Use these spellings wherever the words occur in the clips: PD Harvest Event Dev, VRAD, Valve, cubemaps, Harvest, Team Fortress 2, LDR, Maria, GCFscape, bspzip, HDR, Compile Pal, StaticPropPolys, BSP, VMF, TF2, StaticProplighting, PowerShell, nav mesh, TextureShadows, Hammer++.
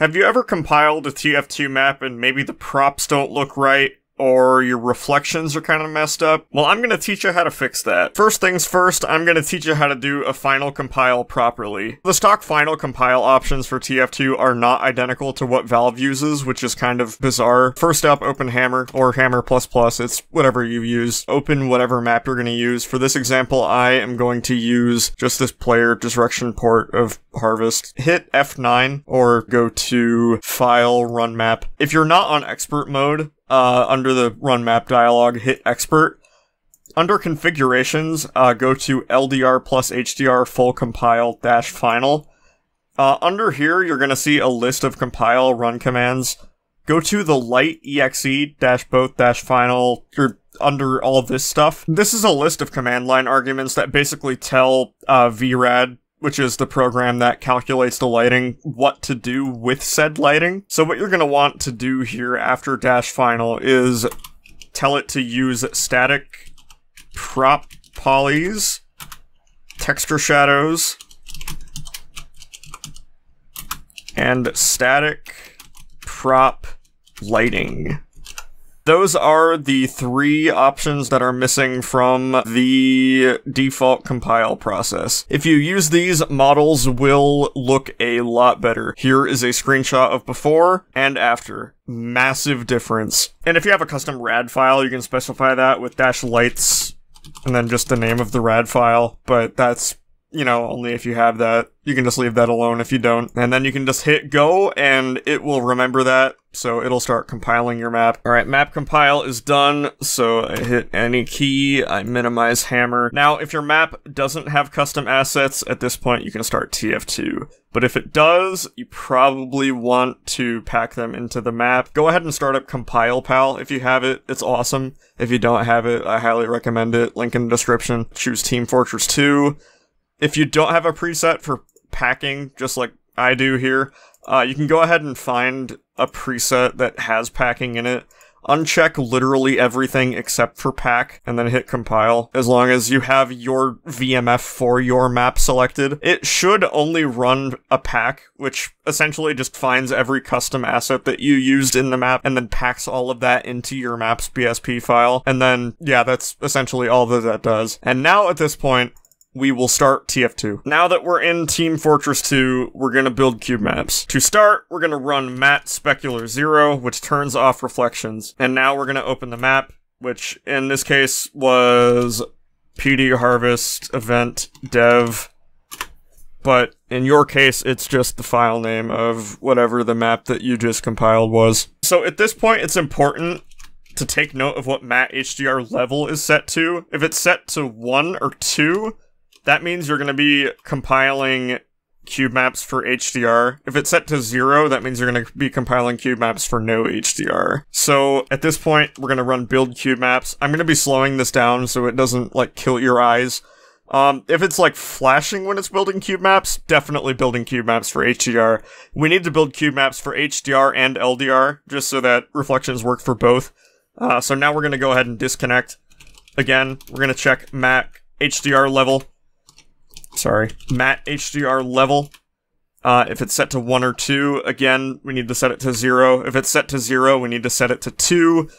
Have you ever compiled a TF2 map and maybe the props don't look right? Or your reflections are kind of messed up? Well, I'm gonna teach you how to fix that. First things first, I'm gonna teach you how to do a final compile properly. The stock final compile options for TF2 are not identical to what Valve uses, which is kind of bizarre. First up, open Hammer, or Hammer++, it's whatever you use. Open whatever map you're gonna use. For this example, I am going to use just this player direction port of Harvest. Hit F9, or go to File, Run Map. If you're not on expert mode, under the run map dialog, hit expert. Under configurations, go to LDR plus HDR full compile dash final. Under here, you're gonna see a list of compile run commands. Go to the light exe dash both dash final, or under all this stuff. This is a list of command line arguments that basically tell VRAD, which is the program that calculates the lighting, what to do with said lighting. So what you're going to want to do here after dash final is tell it to use static prop polys, texture shadows, and static prop lighting. Those are the three options that are missing from the default compile process. If you use these, models will look a lot better. Here is a screenshot of before and after. Massive difference. And if you have a custom RAD file, you can specify that with dash lights and then just the name of the RAD file, but that's, you know, only if you have that. You can just leave that alone if you don't. And then you can just hit go and it will remember that. So it'll start compiling your map. All right, map compile is done. So I hit any key, I minimize Hammer. Now, if your map doesn't have custom assets, at this point, you can start TF2. But if it does, you probably want to pack them into the map. Go ahead and start up Compile Pal if you have it. It's awesome. If you don't have it, I highly recommend it. Link in the description. Choose Team Fortress 2. If you don't have a preset for packing, just like I do here, you can go ahead and find a preset that has packing in it. Uncheck literally everything except for pack, and then hit compile. As long as you have your VMF for your map selected, it should only run a pack, which essentially just finds every custom asset that you used in the map, and then packs all of that into your map's BSP file. And then, yeah, that's essentially all that that does. And now at this point, we will start TF2. Now that we're in Team Fortress 2, we're gonna build cube maps. To start, we're gonna run mat specular 0, which turns off reflections. And now we're gonna open the map, which in this case was PD Harvest Event Dev. But in your case, it's just the file name of whatever the map that you just compiled was. So at this point, it's important to take note of what mat HDR level is set to. If it's set to 1 or 2, that means you're going to be compiling cube maps for HDR. If it's set to 0, that means you're going to be compiling cube maps for no HDR. So at this point, we're going to run build cube maps. I'm going to be slowing this down so it doesn't, like, kill your eyes. If it's, like, flashing when it's building cube maps, definitely building cube maps for HDR. We need to build cube maps for HDR and LDR, just so that reflections work for both. So now we're going to go ahead and disconnect. Again, we're going to check mat HDR level. Sorry, mat HDR level. If it's set to 1 or 2, again, we need to set it to 0. If it's set to 0, we need to set it to 2.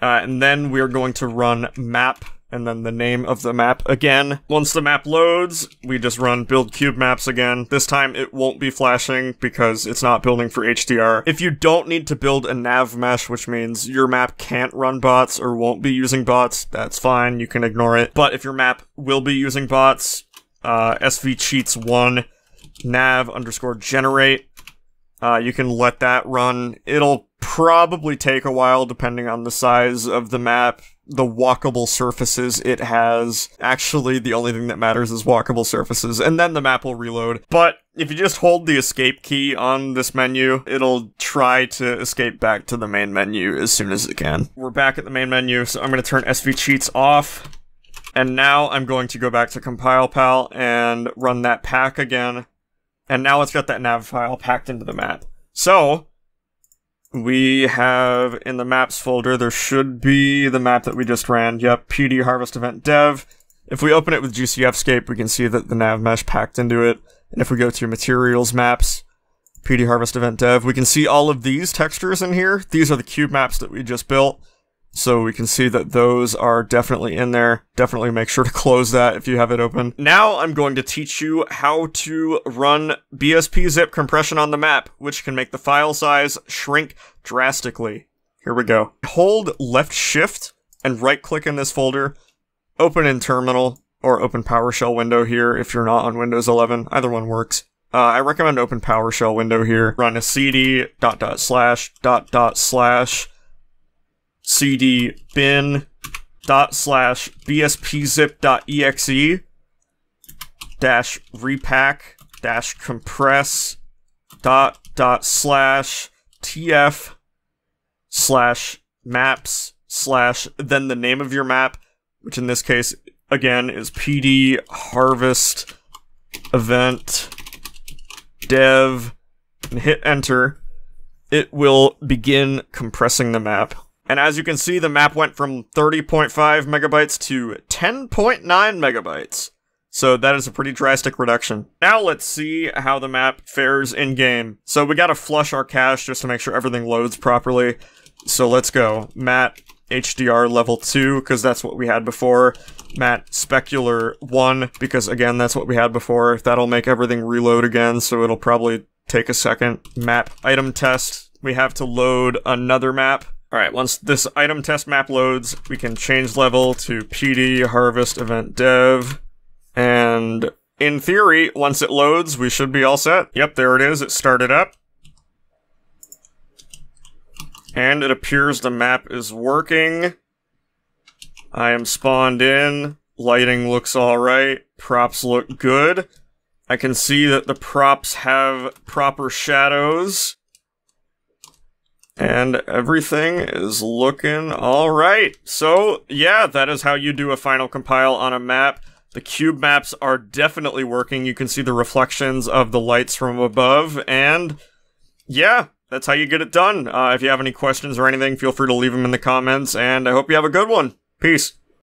And then we are going to run map, and then the name of the map again. Once the map loads, we just run build cube maps again. This time it won't be flashing because it's not building for HDR. If you don't need to build a nav mesh, which means your map can't run bots or won't be using bots, that's fine, you can ignore it. But if your map will be using bots, svcheats1 nav underscore generate, you can let that run. It'll probably take a while depending on the size of the map, the walkable surfaces it has. Actually, the only thing that matters is walkable surfaces, and then the map will reload. But if you just hold the escape key on this menu, it'll try to escape back to the main menu as soon as it can. We're back at the main menu, so I'm going to turn svcheats off. And now I'm going to go back to Compile Pal and run that pack again. And now it's got that nav file packed into the map. So we have in the maps folder, there should be the map that we just ran. Yep, PD Harvest Event Dev. If we open it with GCFscape, we can see that the nav mesh packed into it. And if we go to materials maps, PD Harvest Event Dev. We can see all of these textures in here. These are the cube maps that we just built. So we can see that those are definitely in there. Definitely make sure to close that if you have it open. Now I'm going to teach you how to run bspzip compression on the map, which can make the file size shrink drastically. Here we go. Hold left shift and right click in this folder. Open in terminal or open PowerShell window here if you're not on Windows 11. Either one works. I recommend open PowerShell window here. Run a cd ..//. cd bin /bspzip.exe -repack -compress /tf /maps then the name of your map, which in this case again is PD Harvest Event Dev, and hit enter. It will begin compressing the map. And as you can see, the map went from 30.5 megabytes to 10.9 megabytes. So that is a pretty drastic reduction. Now let's see how the map fares in game. So we gotta flush our cache just to make sure everything loads properly. So let's go mat HDR level 2, because that's what we had before. Mat specular 1, because again, that's what we had before. That'll make everything reload again, so it'll probably take a second. Map item test. We have to load another map. Alright, once this item test map loads, we can change level to PD Harvest Event Dev. And in theory, once it loads, we should be all set. Yep, there it is. It started up. And it appears the map is working. I am spawned in. Lighting looks alright. Props look good. I can see that the props have proper shadows. And everything is looking alright. So, yeah, that is how you do a final compile on a map. The cube maps are definitely working. You can see the reflections of the lights from above. And, yeah, that's how you get it done. If you have any questions or anything, feel free to leave them in the comments. And I hope you have a good one. Peace.